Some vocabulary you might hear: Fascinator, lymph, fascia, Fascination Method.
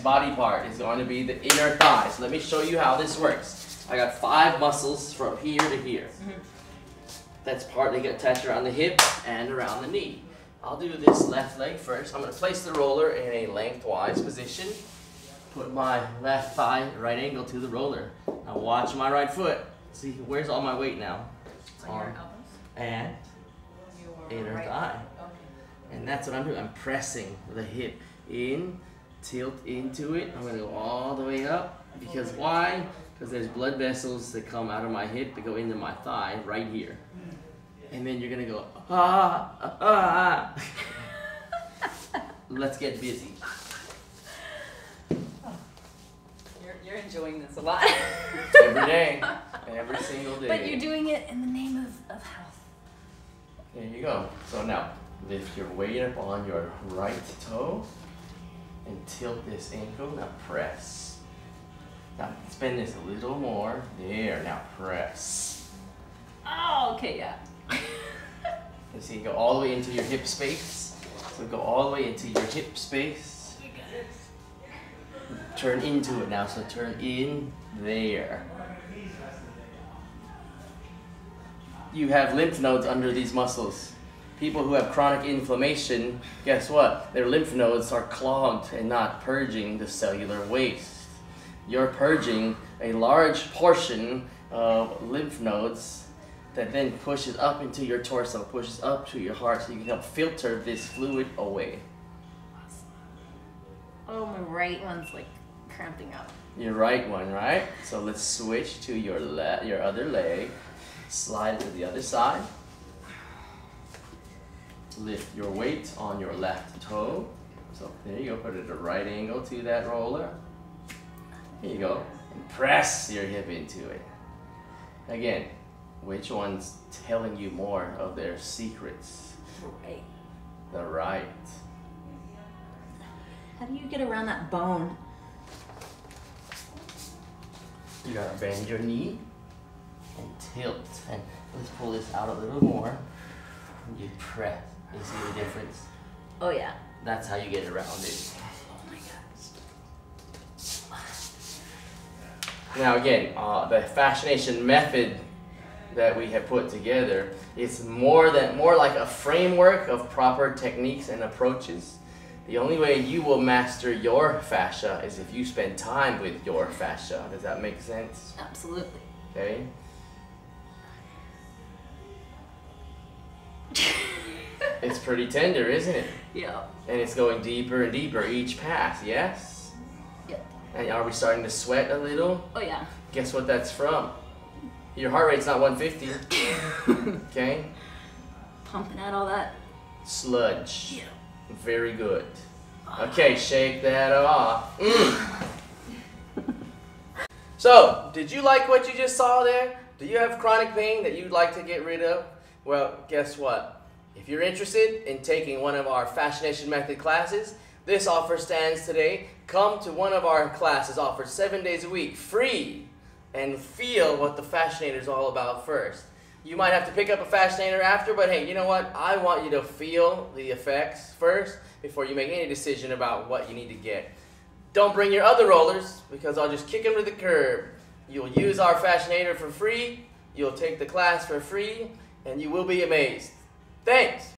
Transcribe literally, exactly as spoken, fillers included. next body part is going to be the inner thigh. So let me show you how this works. I got five muscles from here to here. Mm-hmm. That's partly attached around the hip and around the knee. I'll do this left leg first. I'm going to place the roller in a lengthwise position. Put my left thigh right angle to the roller. Now watch my right foot. See, where's all my weight now? On your elbows? And inner thigh. And that's what I'm doing. I'm pressing the hip in, tilt into it. I'm going to go all the way up. Because why? Because there's blood vessels that come out of my hip that go into my thigh right here. And then you're going to go, ah, ah, ah. Let's get busy. You're enjoying this a lot. Every day. Every single day. But you're doing it in the name of, of health. There you go. So now, lift your weight up on your right toe and tilt this ankle. Now press. Now, let's bend this a little more. There, now press. Oh, okay, yeah. You see, go all the way into your hip space. So go all the way into your hip space. You got it. Turn into it now, so turn in there. You have lymph nodes under these muscles. People who have chronic inflammation, guess what? Their lymph nodes are clogged and not purging the cellular waste. You're purging a large portion of lymph nodes that then pushes up into your torso, pushes up to your heart, so you can help filter this fluid away. Oh, my right one's like cramping up. Your right one, right? So let's switch to your le your other leg. Slide it to the other side. Lift your weight on your left toe. So there you go, put it at a right angle to that roller. Here you go. And press your hip into it. Again, which one's telling you more of their secrets? Right. The right. How do you get around that bone? You gotta bend your knee and tilt. And let's pull this out a little more. You press. You see the difference? Oh yeah. That's how you get around it. Oh my gosh. Now again, uh, the fascination method that we have put together is more than more like a framework of proper techniques and approaches. The only way you will master your fascia is if you spend time with your fascia. Does that make sense? Absolutely. Okay. It's pretty tender, isn't it? Yeah. And it's going deeper and deeper each pass, yes? Yep. And are we starting to sweat a little? Oh yeah. Guess what that's from? Your heart rate's not one fifty. Okay? Pumping out all that sludge. Yeah. Very good. Okay, shake that off. Mm. So, did you like what you just saw there? Do you have chronic pain that you'd like to get rid of? Well, guess what? If you're interested in taking one of our Fascination Method classes, this offer stands today. Come to one of our classes offered seven days a week, free, and feel what the Fascinator is all about first. You might have to pick up a Fascinator after, but hey, you know what? I want you to feel the effects first before you make any decision about what you need to get. Don't bring your other rollers because I'll just kick them to the curb. You'll use our Fascinator for free, you'll take the class for free, and you will be amazed. Thanks!